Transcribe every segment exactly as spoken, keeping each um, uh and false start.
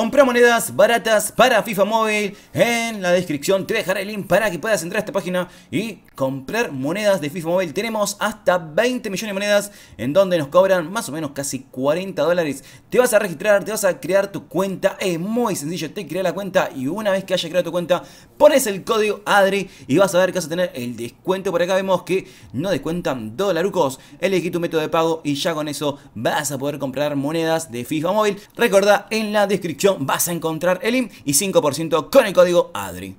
Compra monedas baratas para FIFA Mobile. En la descripción te dejaré el link para que puedas entrar a esta página y comprar monedas de FIFA Mobile. Tenemos hasta veinte millones de monedas, en donde nos cobran más o menos casi cuarenta dólares. Te vas a registrar, te vas a crear tu cuenta. Es muy sencillo, te crea la cuenta y una vez que hayas creado tu cuenta, pones el código ADRI y vas a ver que vas a tener el descuento. Por acá vemos que no descuentan dolarucos. Elegí tu método de pago y ya con eso vas a poder comprar monedas de FIFA Mobile. Recordá, en la descripción vas a encontrar el link y cinco por ciento con el código ADRI.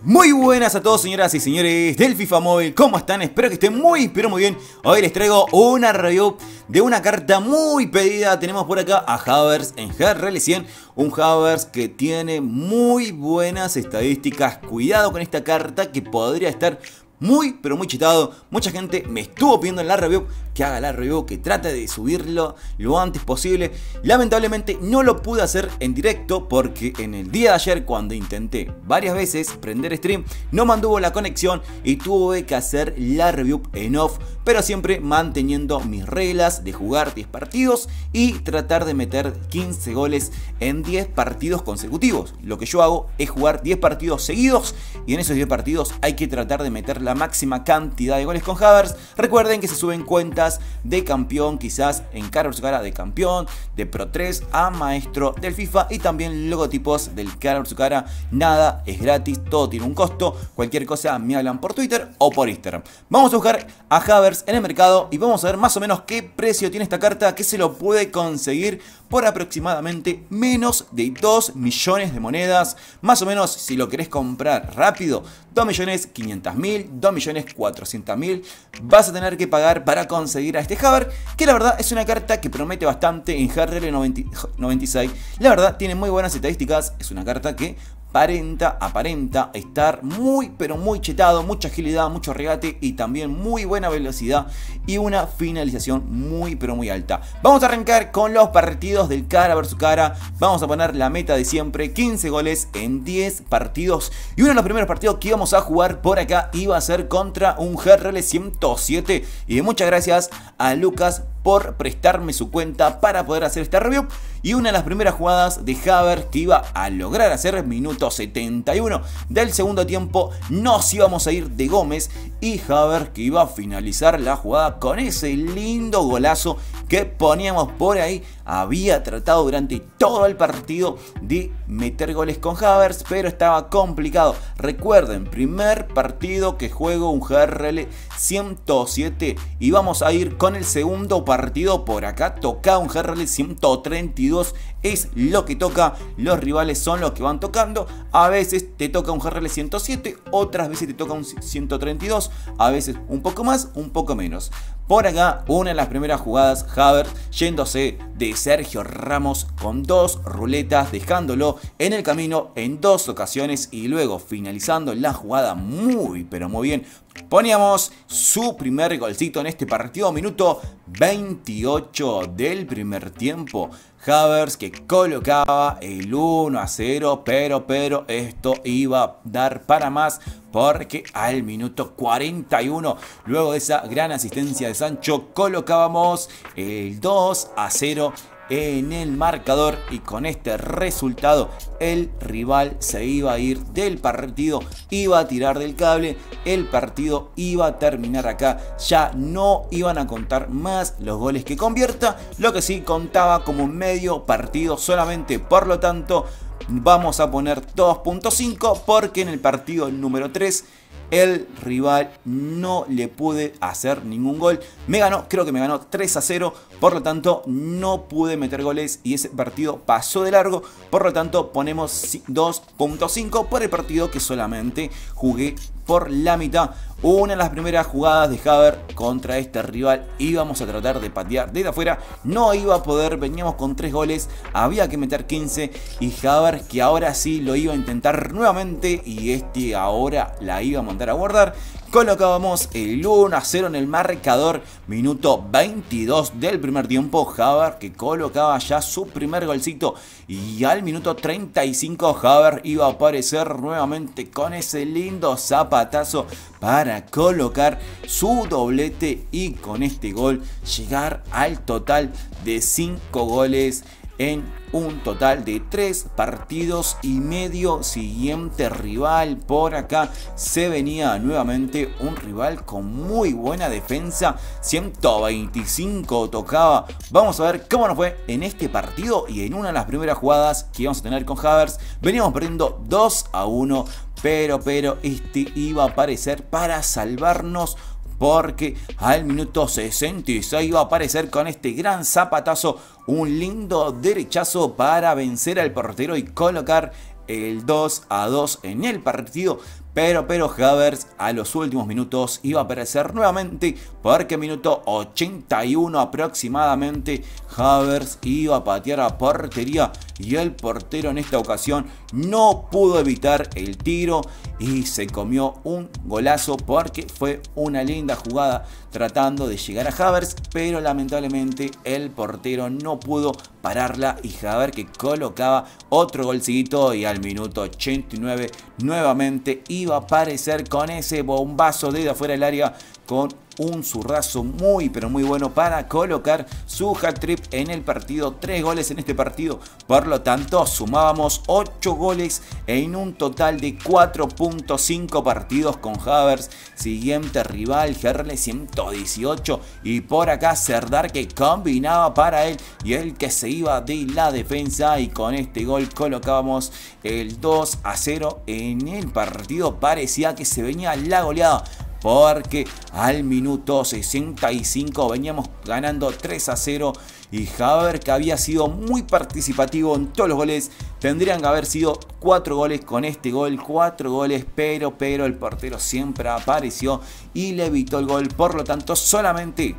Muy buenas a todos, señoras y señores del FIFA Mobile. ¿Cómo están? Espero que estén muy pero muy bien. Hoy les traigo una review de una carta muy pedida. Tenemos por acá a Havertz en G R L cien. Un Havertz que tiene muy buenas estadísticas. Cuidado con esta carta que podría estar muy pero muy chitado. Mucha gente me estuvo pidiendo en la review que haga la review, que trate de subirlo lo antes posible. Lamentablemente no lo pude hacer en directo porque en el día de ayer, cuando intenté varias veces prender stream, no mantuvo la conexión y tuve que hacer la review en off, pero siempre manteniendo mis reglas de jugar diez partidos y tratar de meter quince goles en diez partidos consecutivos. Lo que yo hago es jugar diez partidos seguidos y en esos diez partidos hay que tratar de meter la máxima cantidad de goles con Havertz. Recuerden que se suben cuentas de campeón, quizás en Carabuzcara de campeón, de Pro tres a maestro del FIFA, y también logotipos del Carabuzcara. Nada es gratis, todo tiene un costo. Cualquier cosa me hablan por Twitter o por Instagram. Vamos a buscar a Havertz en el mercado y vamos a ver más o menos qué precio tiene esta carta, que se lo puede conseguir por aproximadamente menos de dos millones de monedas. Más o menos, si lo querés comprar rápido, dos millones quinientos mil, dos millones cuatrocientos mil vas a tener que pagar para conseguir a este Havertz, que la verdad es una carta que promete bastante en G R L noventa y seis. La verdad tiene muy buenas estadísticas, es una carta que aparenta, aparenta estar muy pero muy chetado, mucha agilidad, mucho regate y también muy buena velocidad y una finalización muy pero muy alta. Vamos a arrancar con los partidos del cara versus cara. Vamos a poner la meta de siempre, quince goles en diez partidos, y uno de los primeros partidos que íbamos a jugar por acá iba a ser contra un G R L ciento siete, y muchas gracias a Lucas por prestarme su cuenta para poder hacer esta review. Y una de las primeras jugadas de Havertz que iba a lograr hacer, minuto setenta y uno del segundo tiempo, nos íbamos a ir de Gómez y Havertz que iba a finalizar la jugada con ese lindo golazo que poníamos por ahí. Había tratado durante todo el partido de meter goles con Havertz, pero estaba complicado. Recuerden, primer partido que juego un G R L ciento siete y vamos a ir con el segundo partido por acá. Tocaba un G R L ciento treinta y dos. Es lo que toca, los rivales son los que van tocando. A veces te toca un G R L ciento siete, otras veces te toca un ciento treinta y dos, a veces un poco más, un poco menos. Por acá, una de las primeras jugadas, Havertz yéndose de Sergio Ramos con dos ruletas, dejándolo en el camino en dos ocasiones y luego finalizando la jugada muy pero muy bien. Poníamos su primer golcito en este partido, minuto veintiocho del primer tiempo. Havertz que colocaba el uno a cero, pero pero esto iba a dar para más, porque al minuto cuarenta y uno, luego de esa gran asistencia de Sancho, colocábamos el dos a cero en el marcador, y con este resultado el rival se iba a ir del partido, iba a tirar del cable, el partido iba a terminar acá. Ya no iban a contar más los goles que convierta, lo que sí contaba como medio partido solamente. Por lo tanto vamos a poner dos punto cinco, porque en el partido número tres el rival no le pude hacer ningún gol. Me ganó, creo que me ganó tres a cero. Por lo tanto, no pude meter goles y ese partido pasó de largo. Por lo tanto, ponemos dos punto cinco por el partido que solamente jugué por la mitad. Una de las primeras jugadas de Havertz contra este rival, íbamos a tratar de patear desde afuera, no iba a poder, veníamos con tres goles, había que meter quince, y Havertz que ahora sí lo iba a intentar nuevamente, y este ahora la iba a mandar a guardar. Colocábamos el uno a cero en el marcador, minuto veintidós del primer tiempo. Havertz que colocaba ya su primer golcito, y al minuto treinta y cinco Havertz iba a aparecer nuevamente con ese lindo zapatazo para colocar su doblete y con este gol llegar al total de cinco goles en un total de tres partidos y medio. Siguiente rival por acá, se venía nuevamente un rival con muy buena defensa, ciento veinticinco tocaba. Vamos a ver cómo nos fue en este partido y en una de las primeras jugadas que íbamos a tener con Havertz. Veníamos perdiendo dos a uno, pero, pero este iba a aparecer para salvarnos, porque al minuto sesenta y seis iba a aparecer con este gran zapatazo, un lindo derechazo para vencer al portero y colocar el dos a dos en el partido. Pero, pero Havertz a los últimos minutos iba a aparecer nuevamente, porque minuto ochenta y uno aproximadamente Havertz iba a patear a portería y el portero en esta ocasión no pudo evitar el tiro y se comió un golazo, porque fue una linda jugada tratando de llegar a Havertz, pero lamentablemente el portero no pudo pararla y Havertz que colocaba otro golcito. Y al minuto ochenta y nueve nuevamente iba a aparecer con ese bombazo desde afuera del área, con un zurdazo muy pero muy bueno para colocar su hat-trick en el partido. Tres goles en este partido, por lo tanto sumábamos ocho goles en un total de cuatro punto cinco partidos con Havertz. Siguiente rival, G R L ciento dieciocho, y por acá Serdar que combinaba para él y el que se iba de la defensa, y con este gol colocábamos el dos a cero en el partido. Parecía que se venía la goleada, porque al minuto sesenta y cinco veníamos ganando tres a cero y Havertz, que había sido muy participativo en todos los goles, tendrían que haber sido cuatro goles con este gol, cuatro goles, pero, pero el portero siempre apareció y le evitó el gol. Por lo tanto, solamente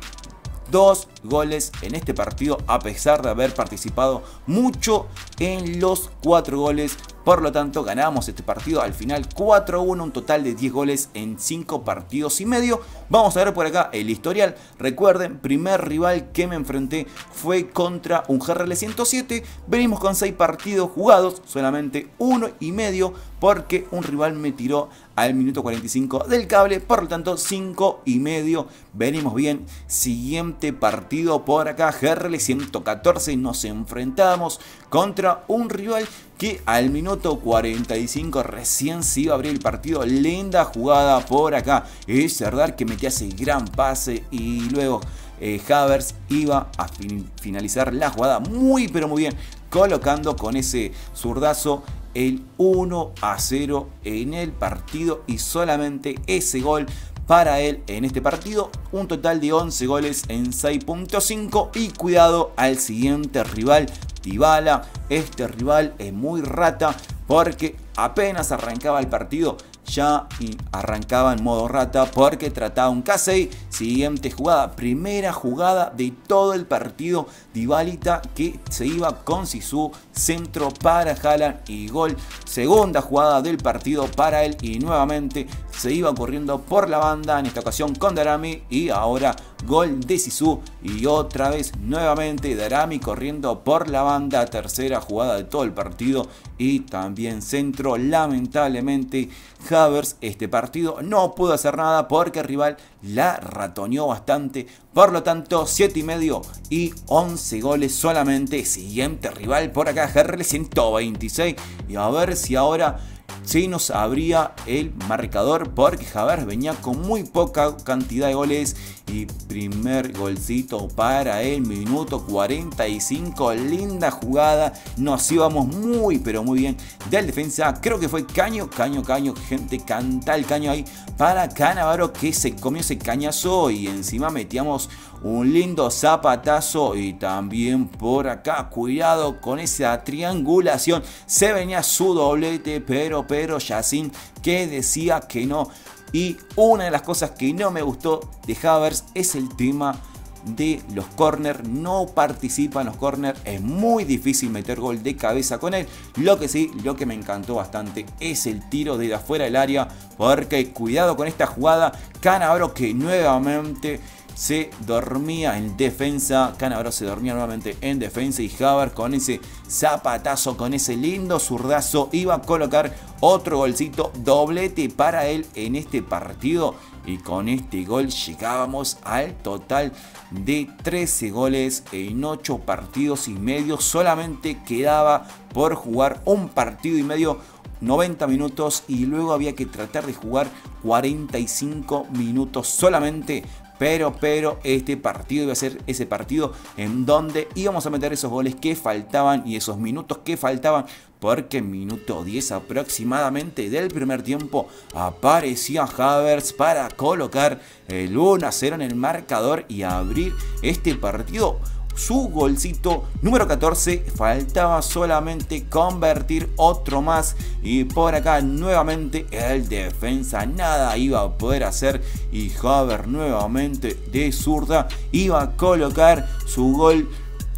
dos goles en este partido, a pesar de haber participado mucho en los cuatro goles. Por lo tanto, ganamos este partido al final cuatro a uno, un total de diez goles en cinco partidos y medio. Vamos a ver por acá el historial. Recuerden, primer rival que me enfrenté fue contra un G R L ciento siete. Venimos con seis partidos jugados, solamente uno y medio, porque un rival me tiró al minuto cuarenta y cinco del cable. Por lo tanto, cinco y medio. Venimos bien. Siguiente partido por acá, G R L ciento catorce. Nos enfrentamos contra un rival que al minuto cuarenta y cinco recién se iba a abrir el partido. Linda jugada por acá, es Serdar que metía ese gran pase y luego eh, Havertz iba a fin finalizar la jugada muy pero muy bien, colocando con ese zurdazo el uno a cero en el partido, y solamente ese gol para él en este partido. Un total de once goles en seis punto cinco. Y cuidado al siguiente rival, Dybala. Este rival es muy rata, porque apenas arrancaba el partido ya arrancaba en modo rata, porque trataba un casey. Siguiente jugada, primera jugada de todo el partido, Dybalita que se iba con Sisu, centro para Haaland y gol. Segunda jugada del partido para él, y nuevamente se iba corriendo por la banda, en esta ocasión con Darami, y ahora gol de Sisu. Y otra vez nuevamente Darami corriendo por la banda, tercera jugada de todo el partido, y también centro. Lamentablemente Havertz este partido no pudo hacer nada, porque el rival la ratoneó bastante. Por lo tanto, siete y medio y once goles solamente. Siguiente rival por acá, G R L ciento veintiséis, y a ver si ahora sí nos abría el marcador, porque Havertz venía con muy poca cantidad de goles. Y primer golcito para el minuto cuarenta y cinco, linda jugada, nos íbamos muy pero muy bien del defensa, creo que fue Caño, Caño, Caño, gente, canta el Caño ahí para Cannavaro, que se comió ese cañazo y encima metíamos un lindo zapatazo. Y también por acá, cuidado con esa triangulación, se venía su doblete, pero, pero Yacine que decía que no. Y una de las cosas que no me gustó de Havertz es el tema de los córner, no participa en los córner, es muy difícil meter gol de cabeza con él. Lo que sí, lo que me encantó bastante es el tiro desde afuera del área, porque cuidado con esta jugada, Cannavaro que nuevamente se dormía en defensa, Cannavaro se dormía nuevamente en defensa y Havertz con ese zapatazo, con ese lindo zurdazo iba a colocar otro golcito, doblete para él en este partido. Y con este gol llegábamos al total de trece goles en ocho partidos y medio. Solamente quedaba por jugar un partido y medio, noventa minutos, y luego había que tratar de jugar cuarenta y cinco minutos solamente. Pero, pero este partido iba a ser ese partido en donde íbamos a meter esos goles que faltaban y esos minutos que faltaban, porque en minuto diez aproximadamente del primer tiempo aparecía Havertz para colocar el uno a cero en el marcador y abrir este partido. Su golcito número catorce, faltaba solamente convertir otro más, y por acá nuevamente el defensa nada iba a poder hacer y Havertz nuevamente de zurda iba a colocar su gol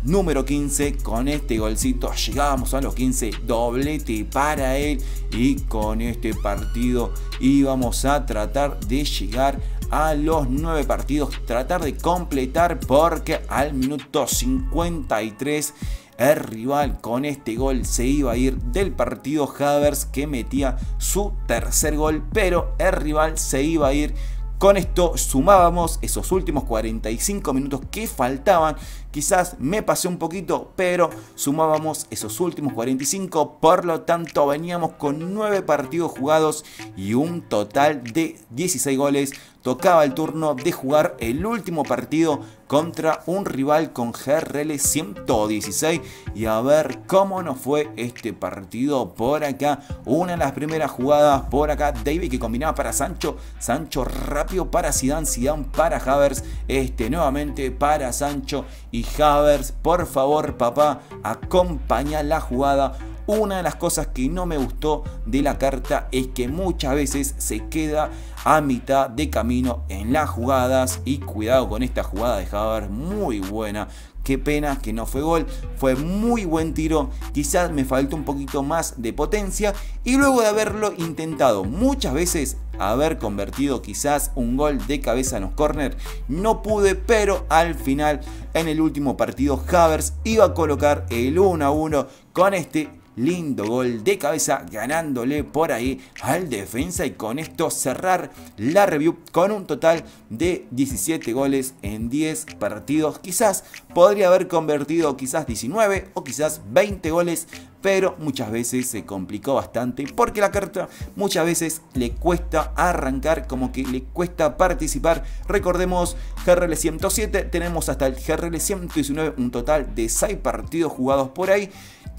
número quince. Con este golcito llegábamos a los quince, doblete para él, y con este partido íbamos a tratar de llegar a los nueve partidos, tratar de completar, porque al minuto cincuenta y tres el rival con este gol se iba a ir del partido. Havertz que metía su tercer gol, pero el rival se iba a ir. Con esto sumábamos esos últimos cuarenta y cinco minutos que faltaban. Quizás me pasé un poquito, pero sumábamos esos últimos cuarenta y cinco. Por lo tanto, veníamos con nueve partidos jugados y un total de dieciséis goles. Tocaba el turno de jugar el último partido contra un rival con G R L ciento dieciséis. Y a ver cómo nos fue este partido. Por acá, una de las primeras jugadas. Por acá, David que combinaba para Sancho. Sancho rápido para Zidane. Zidane para Havertz. Este nuevamente para Sancho. Y Havertz, por favor, papá, acompaña la jugada. Una de las cosas que no me gustó de la carta es que muchas veces se queda a mitad de camino en las jugadas. Y cuidado con esta jugada de Havertz, muy buena. Qué pena que no fue gol, fue muy buen tiro, quizás me faltó un poquito más de potencia. Y luego de haberlo intentado muchas veces, haber convertido quizás un gol de cabeza en los córner, no pude, pero al final en el último partido Havertz iba a colocar el uno a uno con este lindo gol de cabeza, ganándole por ahí al defensa, y con esto cerrar la review con un total de diecisiete goles en diez partidos. Quizás podría haber convertido quizás diecinueve o quizás veinte goles, pero muchas veces se complicó bastante porque la carta muchas veces le cuesta arrancar, como que le cuesta participar. Recordemos, G R L ciento siete, tenemos hasta el G R L ciento diecinueve un total de seis partidos jugados por ahí.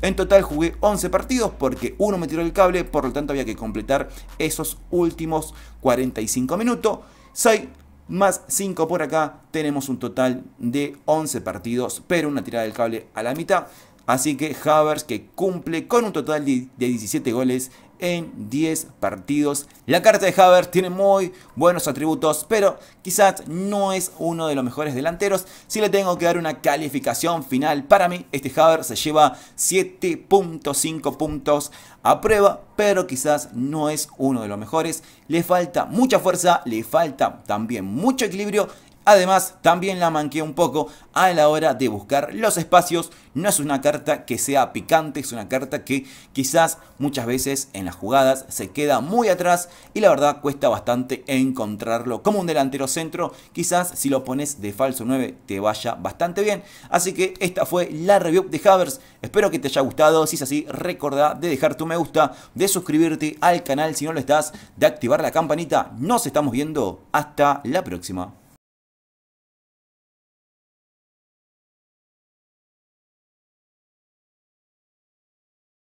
En total jugué once partidos porque uno me tiró el cable, por lo tanto había que completar esos últimos cuarenta y cinco minutos. seis más cinco por acá, tenemos un total de once partidos, pero una tirada del cable a la mitad. Así que Havertz que cumple con un total de diecisiete goles en diez partidos. La carta de Havertz tiene muy buenos atributos, pero quizás no es uno de los mejores delanteros. Si le tengo que dar una calificación final, para mí este Havertz se lleva siete punto cinco puntos a prueba, pero quizás no es uno de los mejores. Le falta mucha fuerza, le falta también mucho equilibrio. Además, también la manqué un poco a la hora de buscar los espacios. No es una carta que sea picante, es una carta que quizás muchas veces en las jugadas se queda muy atrás y la verdad cuesta bastante encontrarlo como un delantero centro. Quizás si lo pones de falso nueve te vaya bastante bien. Así que esta fue la review de Havertz. Espero que te haya gustado. Si es así, recordá de dejar tu me gusta, de suscribirte al canal si no lo estás, de activar la campanita. Nos estamos viendo. Hasta la próxima.